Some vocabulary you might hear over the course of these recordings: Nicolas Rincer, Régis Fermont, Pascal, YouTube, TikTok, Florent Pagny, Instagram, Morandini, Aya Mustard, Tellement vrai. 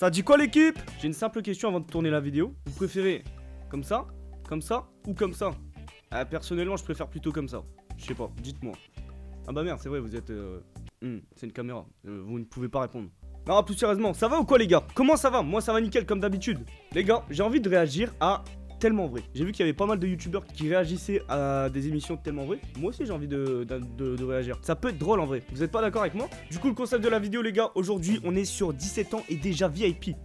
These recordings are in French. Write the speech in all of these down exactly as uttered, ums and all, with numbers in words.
Ça dit quoi l'équipe? J'ai une simple question avant de tourner la vidéo. Vous préférez comme ça, comme ça ou comme ça? Ah, personnellement, je préfère plutôt comme ça. Je sais pas, dites-moi. Ah bah merde, c'est vrai, vous êtes... Euh... Mmh, c'est une caméra, euh, vous ne pouvez pas répondre. Non, plus sérieusement, ça va ou quoi les gars? Comment ça va? Moi ça va nickel comme d'habitude. Les gars, j'ai envie de réagir à Tellement vrai. J'ai vu qu'il y avait pas mal de youtubeurs qui réagissaient à des émissions de Tellement vrai. Moi aussi j'ai envie de, de, de, de réagir. Ça peut être drôle en vrai, vous êtes pas d'accord avec moi? Du coup le concept de la vidéo les gars, aujourd'hui on est sur dix-sept ans et déjà V I P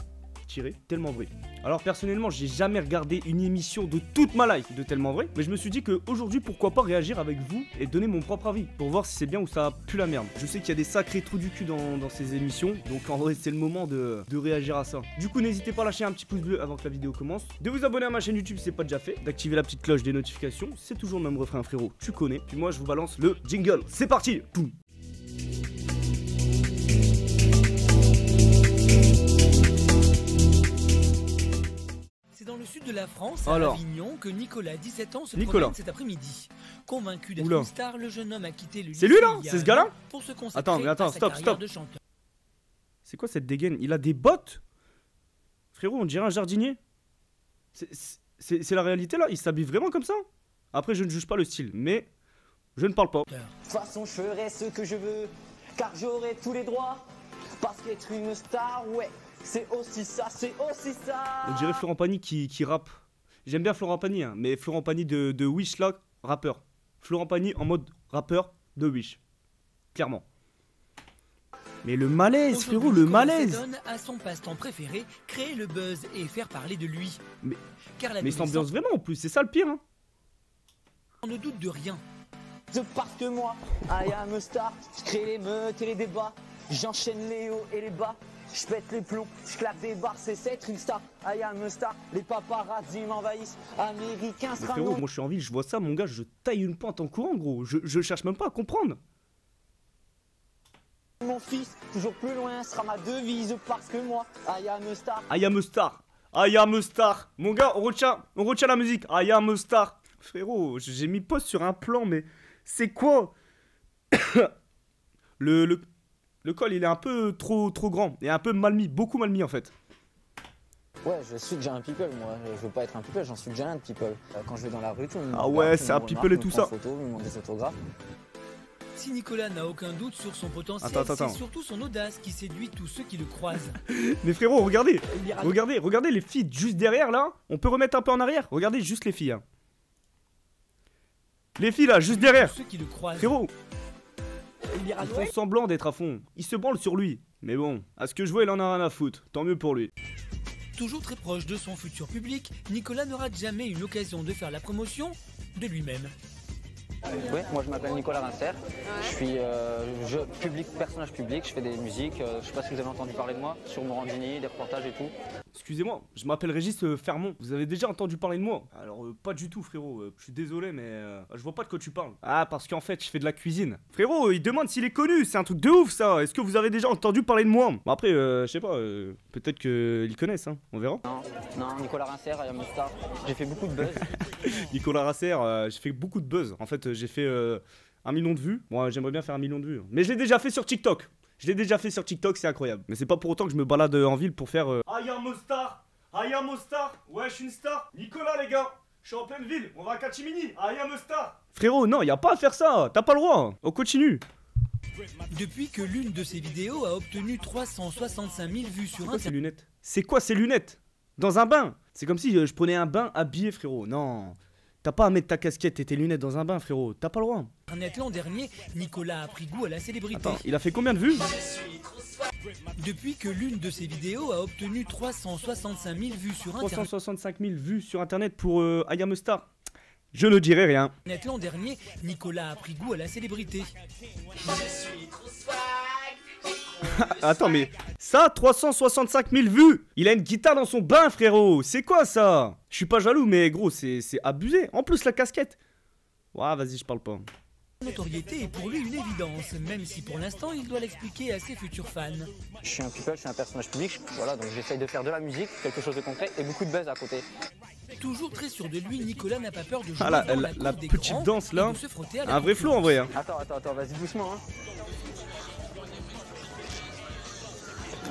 tiré Tellement vrai. Alors personnellement j'ai jamais regardé une émission de toute ma life de Tellement vrai, mais je me suis dit que aujourd'hui pourquoi pas réagir avec vous et donner mon propre avis pour voir si c'est bien ou ça pue la merde. Je sais qu'il y a des sacrés trous du cul dans, dans ces émissions, donc en vrai c'est le moment de, de réagir à ça. Du coup n'hésitez pas à lâcher un petit pouce bleu avant que la vidéo commence, de vous abonner à ma chaîne YouTube si c'est pas déjà fait, d'activer la petite cloche des notifications, c'est toujours le même refrain frérot, tu connais. Puis moi je vous balance le jingle, c'est parti. Poum. Sud de la France, à Avignon, que Nicolas, dix-sept ans, se promène cet après-midi. Convaincu d'être une star, le jeune homme a quitté le lycée. C'est lui là? C'est ce gars-là? Attends, mais attends, stop, stop. C'est quoi cette dégaine? Il a des bottes? Frérot, on dirait un jardinier. C'est la réalité là? Il s'habille vraiment comme ça? Après, je ne juge pas le style, mais je ne parle pas. De toute façon, je ferai ce que je veux, car j'aurai tous les droits. Parce qu'être une star, ouais. C'est aussi ça, c'est aussi ça. On dirait Florent Pagny qui, qui rappe. J'aime bien Florent Pagny, hein, mais Florent Pagny de, de Wish là, rappeur. Florent Pagny en mode rappeur de Wish, clairement. Mais le malaise, frérot, le malaise. Il donne à son passe-temps préféré, créer le buzz et faire parler de lui. Mais, mais s'ambiance vraiment en plus, c'est ça le pire. Hein. On ne doute de rien. Je pars que moi, Aya Mustard, je crée les meutes et les débats. J'enchaîne les hauts et les bas. Je pète les plombs, je claque des barres, c'est être une star. Aya Mustard, les paparazzi m'envahissent. Américain sera frérot, moi je suis en ville, je vois ça, mon gars, je taille une pente en courant, gros. Je, je cherche même pas à comprendre. Mon fils, toujours plus loin, sera ma devise parce que moi, Aya Mustard. Aya Mustard, Aya Mustard. Mon gars, on retient, on retient la musique. Aya Mustard. Frérot, j'ai mis pause sur un plan, mais c'est quoi? le. le... Le col, il est un peu trop trop grand et un peu mal mis, beaucoup mal mis en fait. Ouais, je suis déjà un people, moi. Je veux pas être un people, j'en suis déjà un de people. Quand je vais dans la rue, tout le monde. Ah ouais, c'est un people et tout ça. Photos, des autographes. Si Nicolas n'a aucun doute sur son potentiel, c'est surtout son audace qui séduit tous ceux qui le croisent. Mais frérot, regardez, regardez, regardez les filles juste derrière là. On peut remettre un peu en arrière. Regardez juste les filles. Hein. Les filles là, juste derrière. Ceux qui le croisent. Frérot. Ils font semblant d'être à fond, ils se branlent sur lui. Mais bon, à ce que je vois il en a rien à foutre, tant mieux pour lui. Toujours très proche de son futur public, Nicolas n'aura jamais eu l'occasion de faire la promotion de lui-même. Oui, moi je m'appelle Nicolas Rincer, je suis euh, je, public, personnage public, je fais des musiques, euh, je sais pas si vous avez entendu parler de moi, sur Morandini, des reportages et tout. Excusez-moi, je m'appelle Régis euh, Fermont, vous avez déjà entendu parler de moi? Alors euh, pas du tout frérot, euh, je suis désolé mais euh, je vois pas de quoi tu parles. Ah parce qu'en fait je fais de la cuisine. Frérot, il demande s'il est connu, c'est un truc de ouf ça, est-ce que vous avez déjà entendu parler de moi? Bah, après, euh, je sais pas, euh, peut-être qu'ils connaissent, hein. On verra. Non, non, Nicolas Rincer, Aya Mustard, j'ai fait beaucoup de buzz. Nicolas Rincer, euh, j'ai fait beaucoup de buzz, en fait j'ai fait euh, un million de vues, moi bon, euh, j'aimerais bien faire un million de vues, mais je l'ai déjà fait sur TikTok, je l'ai déjà fait sur TikTok, c'est incroyable, mais c'est pas pour autant que je me balade en ville pour faire euh... Aya Mustard, Aya Mustard, ouais je suis une star, Nicolas les gars, je suis en pleine ville, on va à Cachimini, Aya Mustard. Frérot non, y a pas à faire ça, t'as pas le droit, on continue. Depuis que l'une de ses vidéos a obtenu trois cent soixante-cinq mille vues sur un... C'est quoi ces lunettes? C'est quoi ces lunettes? Dans un bain? C'est comme si je prenais un bain habillé frérot, non. T'as pas à mettre ta casquette et tes lunettes dans un bain, frérot. T'as pas le droit. L'an dernier, Nicolas a pris goût à la célébrité. Attends, il a fait combien de vues? Depuis que l'une de ses vidéos a obtenu trois cent soixante-cinq mille vues sur internet. trois cent soixante-cinq mille vues sur internet pour euh, Aya Mustard. Je ne dirai rien. L'an dernier, Nicolas a pris goût à la célébrité. Attends, mais ça, trois cent soixante-cinq mille vues. Il a une guitare dans son bain, frérot. C'est quoi ça? Je suis pas jaloux, mais gros, c'est abusé. En plus, la casquette. Ouah, vas-y, je parle pas. La notoriété est pour lui une évidence, même si pour l'instant, il doit l'expliquer à ses futurs fans. Je suis un people, je suis un personnage public. Voilà, donc j'essaye de faire de la musique, quelque chose de concret et beaucoup de buzz à côté. Toujours très sûr de lui, Nicolas n'a pas peur de jouer. Ah, la, la, la petite danse là. Un vrai flow en vrai. Hein. Attends, attends, attends, vas-y doucement. Hein.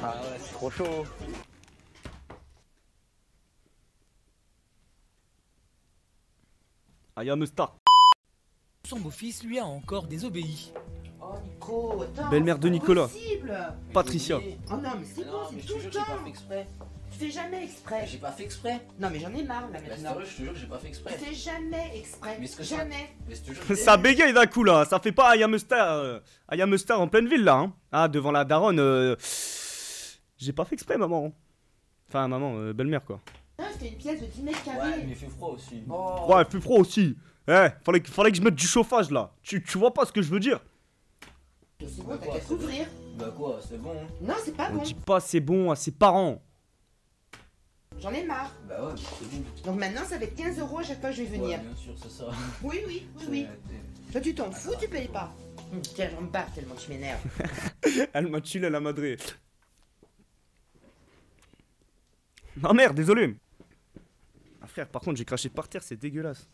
Ah ouais, c'est trop chaud. Aya Mustard. Son beau-fils lui a encore désobéi. Oh Nico, attends. Belle-mère de Nicolas. Patricia. Oh non mais c'est bon, c'est tout le temps. Tu fais jamais exprès. J'ai pas fait exprès. Non mais j'en ai marre là maintenant. Je te jure, j'ai pas fait exprès. Tu fais jamais exprès. Mais jamais. Mais jure, ça bégaye d'un coup là. Ça fait pas Aya Mustard, euh, Aya Mustard en pleine ville là. Hein. Ah devant la daronne. Euh... J'ai pas fait exprès maman. Enfin maman, euh, belle-mère quoi. Non, c'était une pièce de dix mètres carrés. Ouais mais il fait froid aussi. Oh. Ouais il fait froid aussi. Eh, fallait que, fallait que je mette du chauffage là. Tu, tu vois pas ce que je veux dire. C'est bon, t'as qu'à t'ouvrir. Bah quoi, c'est bon. Non, c'est pas bon. On dit pas c'est bon à ses parents. J'en ai marre. Bah ouais, c'est bon. Donc maintenant, ça va être quinze euros à chaque fois que je vais venir. Ouais, bien sûr, c'est ça. Oui, oui, oui, oui. Toi, tu t'en fous, tu payes pas. Putain, j'en barre tellement tu m'énerves. Elle m'a tué à la madrée. Non, merde, désolé. Ah frère, par contre, j'ai craché par terre, c'est dégueulasse.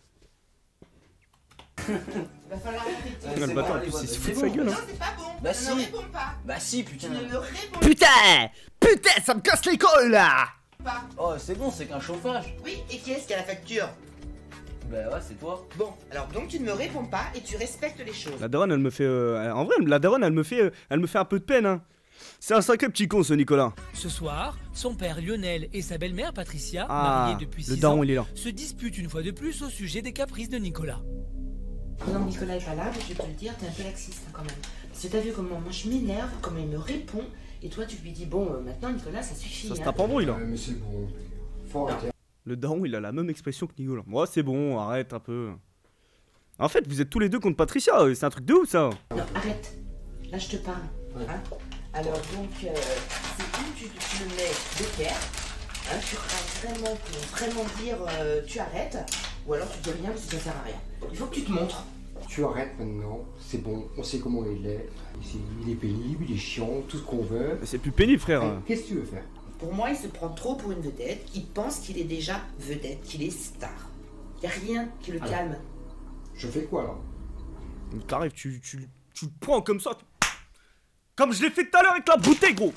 Va falloir arrêter. Le bâtard en plus il se fout de sa gueule. Non c'est pas bon. Bah si. Ne réponds pas. Bah si putain. Putain. Putain ça me casse les couilles là. Oh c'est bon c'est qu'un chauffage. Oui et qui est-ce qui a la facture? Bah ouais c'est toi. Bon alors donc tu ne me réponds pas et tu respectes les choses. La daronne elle me fait euh... En vrai la daronne elle me fait euh... elle me fait un peu de peine hein. C'est un sacré petit con ce Nicolas. Ce soir, son père Lionel et sa belle-mère Patricia, ah, mariés depuis six ans, il est là. Se disputent une fois de plus au sujet des caprices de Nicolas. Non, Nicolas est pas là, mais je vais te le dire, t'es un peu laxiste hein, quand même. Parce que t'as vu comment moi je m'énerve, comment il me répond, et toi tu lui dis bon, euh, maintenant Nicolas ça suffit. Ça hein. Se tape en bruit là. Ouais, mais c'est bon, faut arrêter. Le daron il a la même expression que Nicolas. Moi ouais, c'est bon, arrête un peu. En fait, vous êtes tous les deux contre Patricia, c'est un truc de ouf ça. Non, arrête, là je te parle. Ouais. Hein. Alors donc, euh, c'est où tu, tu le mets d'équerre, hein, tu crains vraiment pour vraiment dire euh, tu arrêtes. Ou alors tu dis rien parce que ça sert à rien. Il faut que tu te montres. Tu arrêtes maintenant, c'est bon, on sait comment il est. Il est pénible, il est chiant, tout ce qu'on veut. C'est plus pénible frère. Qu'est-ce que tu veux faire? Pour moi il se prend trop pour une vedette. Il pense qu'il est déjà vedette, qu'il est star. Il n'y a rien qui le alors, calme. Je fais quoi alors? T'arrives, tu, tu, tu le prends comme ça. Comme je l'ai fait tout à l'heure avec la bouteille gros.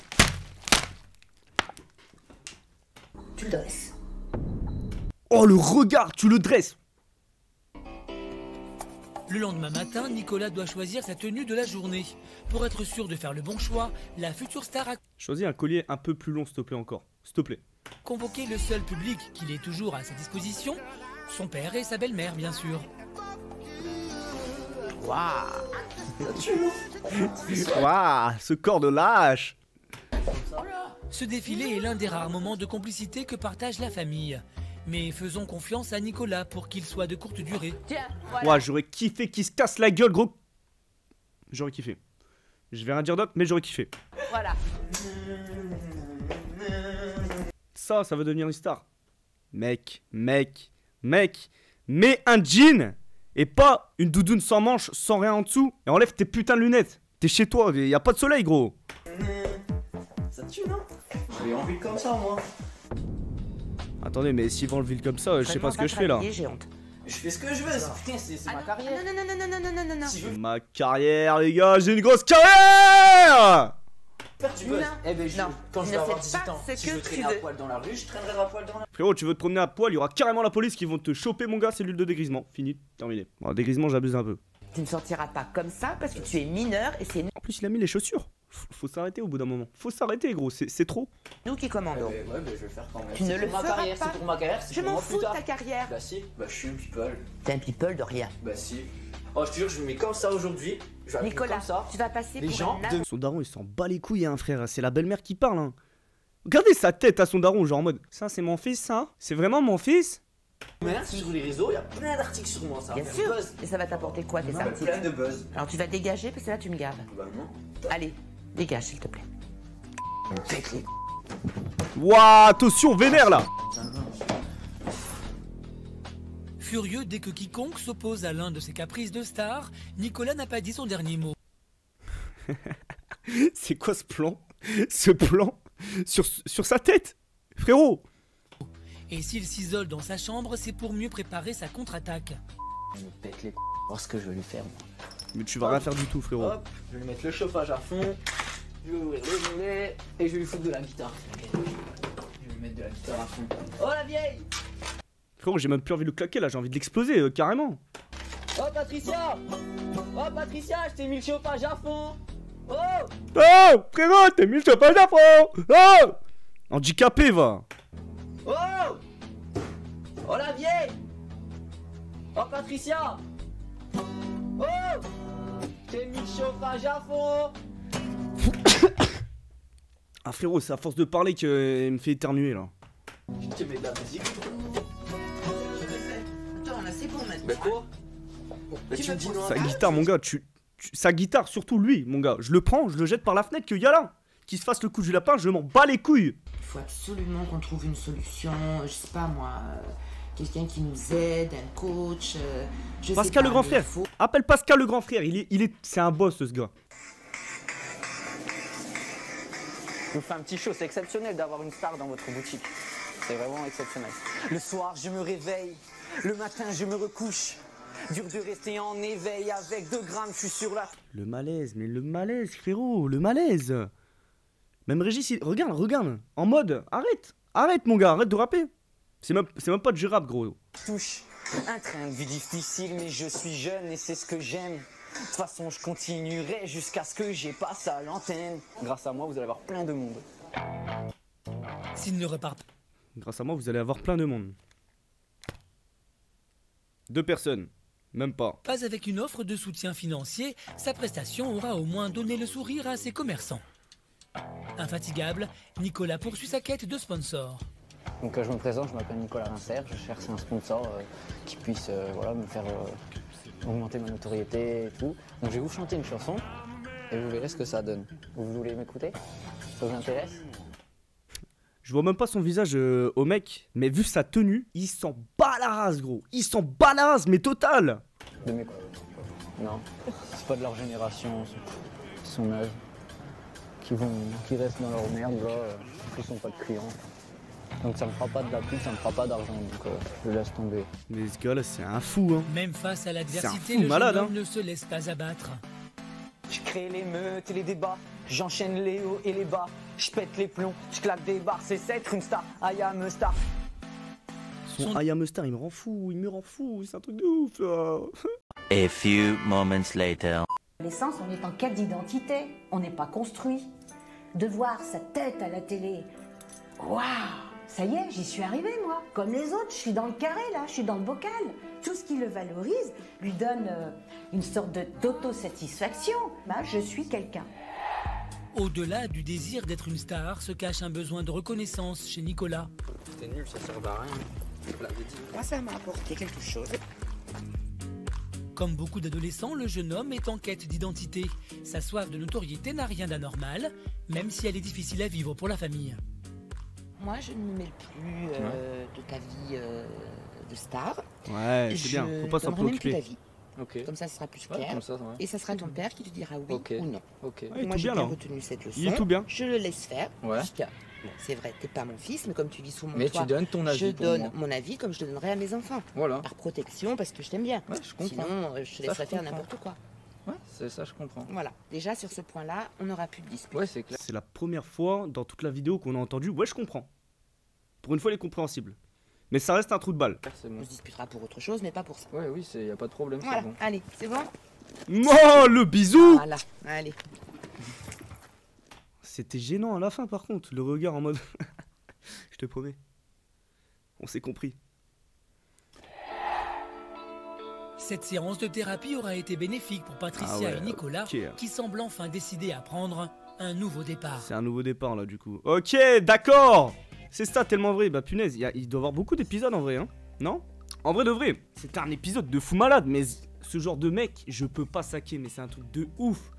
Tu le dresses. Oh le regard, tu le dresses. Le lendemain matin, Nicolas doit choisir sa tenue de la journée. Pour être sûr de faire le bon choix, la future star a... Choisis un collier un peu plus long, s'il te plaît encore. S'il te plaît. Convoquer le seul public qu'il ait toujours à sa disposition, son père et sa belle-mère, bien sûr. Waouh. Waouh, ce corps de lâche. Ce défilé est l'un des rares moments de complicité que partage la famille. Mais faisons confiance à Nicolas pour qu'il soit de courte durée. Tiens, voilà. Ouais, j'aurais kiffé qu'il se casse la gueule, gros. J'aurais kiffé. Je vais rien dire d'autre, mais j'aurais kiffé. Voilà. Ça, ça veut devenir une star. Mec, mec, mec, mets un jean et pas une doudoune sans manches, sans rien en dessous. Et enlève tes putains de lunettes. T'es chez toi, y a pas de soleil, gros. Ça tue, non? J'ai envie comme ça, moi. Attendez, mais s'ils vont le ville comme ça, je sais pas ce que je fais là. Je fais ce que je veux, c'est ma carrière. Non, non, non, non, non, non, non, non. Ma carrière, les gars, j'ai une grosse carrière! Tu buzz. Eh ben, quand je vais avoir dix-huit ans, si je veux traîner à poil dans la rue, je traînerai à poil dans la rue. Frérot, tu veux te promener à poil, il y aura carrément la police qui vont te choper, mon gars, cellule de dégrisement. Fini, terminé. Bon, dégrisement, j'abuse un peu. Tu ne sortiras pas comme ça parce que tu es mineur et c'est... En plus, il a mis les chaussures. Faut s'arrêter au bout d'un moment. Faut s'arrêter, gros. C'est trop. Nous qui commandons. Eh ben, ouais, mais je vais le faire quand même. Tu ne le feras pas. C'est pour ma carrière. Je m'en fous de ta carrière. Bah si. Bah je suis un people. T'es un people de rien. Bah si. Oh, je te jure, je me mets comme ça aujourd'hui. Je vais Nicolas, comme ça. Tu vas passer les pour gens un... de... Son daron, il s'en bat les couilles, hein, frère. C'est la belle-mère qui parle. Hein. Regardez sa tête à son daron, genre en mode. Ça, c'est mon fils, ça. C'est vraiment mon fils. Merci. Sur les réseaux, il y a plein d'articles sur moi, ça. Bien sûr. Buzz. Et ça va t'apporter quoi, tes articles? Plein de buzz. Alors tu vas dégager parce que là, tu me gaves. Bah non. Allez. Dégage s'il te plaît. Wouah, attention, vénère là. Furieux dès que quiconque s'oppose à l'un de ses caprices de star, Nicolas n'a pas dit son dernier mot. C'est quoi ce plan? Ce plan sur, sur sa tête, frérot. Et s'il s'isole dans sa chambre, c'est pour mieux préparer sa contre-attaque. Je me pète les c***, voir ce que je vais lui faire moi. Mais tu vas rien faire du tout, frérot. Hop, je vais mettre le chauffage à fond, je vais ouvrir le volet et je vais lui foutre de la guitare. Je vais mettre de la guitare à fond. Oh la vieille! Frérot, j'ai même plus envie de le claquer là, j'ai envie de l'exploser euh, carrément. Oh Patricia, oh Patricia, je t'ai mis le chauffage à fond. Oh, oh frérot, t'es mis le chauffage à fond. Oh, handicapé va. Oh, oh la vieille. Oh Patricia, oh, t'es mis le chauffage à fond. Ah frérot, c'est à force de parler qu'elle me fait éternuer là. Je te mets de la musique. Attends là c'est bon maintenant. Mais quoi? Mais tu me dis non. Sa guitare mon gars, tu, tu... Sa guitare surtout lui mon gars. Je le prends, je le jette par la fenêtre que y a là. Qu'il se fasse le coup du lapin, je m'en bats les couilles. Il faut absolument qu'on trouve une solution. Je sais pas moi, euh, quelqu'un qui nous aide, un coach euh, je Pascal sais pas, le grand frère faut... Appelle Pascal le grand frère, il est, il est... c'est un boss ce gars. Je vous fais un petit show, c'est exceptionnel d'avoir une star dans votre boutique. C'est vraiment exceptionnel. Le soir, je me réveille. Le matin, je me recouche. Dur de rester en éveil avec deux grammes, je suis sur la... Le malaise, mais le malaise, frérot, le malaise. Même Régis, il... regarde, regarde. En mode, arrête, arrête mon gars, arrête de rapper. C'est même, même pas du rap, gros. Touche, un train de vie difficile, mais je suis jeune et c'est ce que j'aime. De toute façon, je continuerai jusqu'à ce que j'ai passé à l'antenne. Grâce à moi, vous allez avoir plein de monde. S'ils ne repartent. Grâce à moi, vous allez avoir plein de monde. Deux personnes. Même pas. Pas avec une offre de soutien financier, sa prestation aura au moins donné le sourire à ses commerçants. Infatigable, Nicolas poursuit sa quête de sponsors. Donc, je me présente, je m'appelle Nicolas Rincer, je cherche un sponsor euh, qui puisse euh, voilà, me faire... Euh... augmenter ma notoriété et tout. Donc je vais vous chanter une chanson et vous verrez ce que ça donne. Vous voulez m'écouter? Ça vous intéresse? Je vois même pas son visage euh, au mec, mais vu sa tenue, il s'en bat la race gros. Il s'en bat la race mais total. De mes quoi? Non, c'est pas de leur génération, son âge, qui vont, qui restent dans leur merde là, euh, qui sont pas de clients. Donc ça me fera pas de la pub, ça me fera pas d'argent, donc euh, je laisse tomber. Mais ce gars là c'est un fou hein. Même face à l'adversité, le malade hein. Ne se laisse pas abattre. Je crée les meutes et les débats, j'enchaîne les hauts et les bas, je pète les plombs, je claque des barres, c'est cette une star, Aya Mustard. Son, Son... Aya Mustard il me rend fou, il me rend fou, c'est un truc de ouf là. A few moments later. L'essence, on est en quête d'identité, on n'est pas construit. De voir sa tête à la télé, waouh. Ça y est, j'y suis arrivée moi. Comme les autres, je suis dans le carré là, je suis dans le bocal. Tout ce qui le valorise lui donne euh, une sorte d'autosatisfaction. Bah, je suis quelqu'un. Au-delà du désir d'être une star, se cache un besoin de reconnaissance chez Nicolas. C'était nul, ça sert à rien. Moi, ça m'a apporté quelque chose. Comme beaucoup d'adolescents, le jeune homme est en quête d'identité. Sa soif de notoriété n'a rien d'anormal, même si elle est difficile à vivre pour la famille. Moi, je ne me mêle plus euh, ouais. de ta vie euh, de star. Ouais, c'est bien, faut pas s'en préoccuper. Okay. Comme ça, ça sera plus clair. Ouais, comme ça, ouais. Et ça sera ton père qui te dira oui okay. ou non. Okay. Ouais, moi, j'ai bien retenu cette leçon. Il est tout bien. Je le laisse faire. Ouais. C'est vrai, t'es pas mon fils, mais comme tu vis sous mon mais toit, tu donnes ton avis je pour donne moi. mon avis comme je le donnerai à mes enfants. Voilà. Par protection, parce que je t'aime bien. Ouais, je comprends. Sinon, euh, je te laisserai ça, je faire n'importe quoi. Ouais, c'est ça, je comprends. Voilà, déjà sur ce point-là, on n'aura plus de dispute. Ouais, c'est clair. C'est la première fois dans toute la vidéo qu'on a entendu, ouais, je comprends. Pour une fois, elle est compréhensible. Mais ça reste un trou de balle. Bon. On se disputera pour autre chose, mais pas pour ça. Ouais, oui, il n'y a pas de problème. Voilà, bon. Allez, c'est bon. Oh, le bisou. Voilà, allez. C'était gênant à la fin, par contre, le regard en mode. Je te promets. On s'est compris. Cette séance de thérapie aura été bénéfique pour Patricia ah ouais, et Nicolas, okay. qui semblent enfin décider à prendre un nouveau départ. C'est un nouveau départ là du coup. Ok, d'accord. C'est ça, tellement vrai. Bah punaise, y a, il doit y avoir beaucoup d'épisodes en vrai, hein. Non? En vrai de vrai, c'est un épisode de fou malade, mais ce genre de mec, je peux pas saquer, mais c'est un truc de ouf.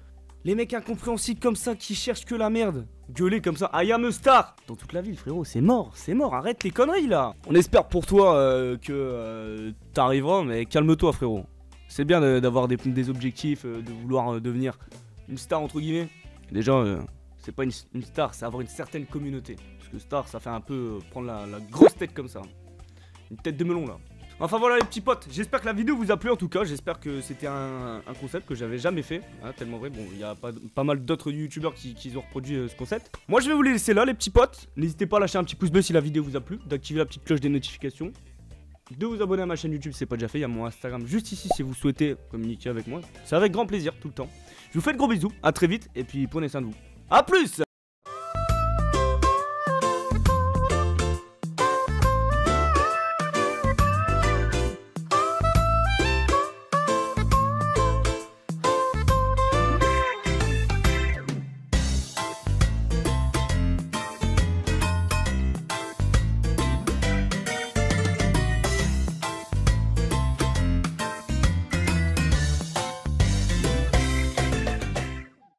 Les mecs incompréhensibles comme ça, qui cherchent que la merde. Gueuler comme ça, I am a star. Dans toute la ville frérot, c'est mort, c'est mort, arrête tes conneries là. On espère pour toi euh, que euh, t'arriveras, mais calme-toi frérot. C'est bien d'avoir de, des, des objectifs, euh, de vouloir euh, devenir une star entre guillemets. Déjà, euh, c'est pas une, une star, c'est avoir une certaine communauté. Parce que star, ça fait un peu euh, prendre la, la grosse tête comme ça. Une tête de melon là. Enfin voilà les petits potes, j'espère que la vidéo vous a plu en tout cas, j'espère que c'était un, un concept que j'avais jamais fait, hein, tellement vrai, bon il y a pas, pas mal d'autres youtubeurs qui, qui ont reproduit euh, ce concept. Moi je vais vous les laisser là les petits potes, n'hésitez pas à lâcher un petit pouce bleu si la vidéo vous a plu, d'activer la petite cloche des notifications, de vous abonner à ma chaîne YouTube si ce n'est pas déjà fait. Il y a mon Instagram juste ici si vous souhaitez communiquer avec moi. C'est avec grand plaisir tout le temps. Je vous fais de gros bisous, à très vite et puis prenez soin de vous. A plus!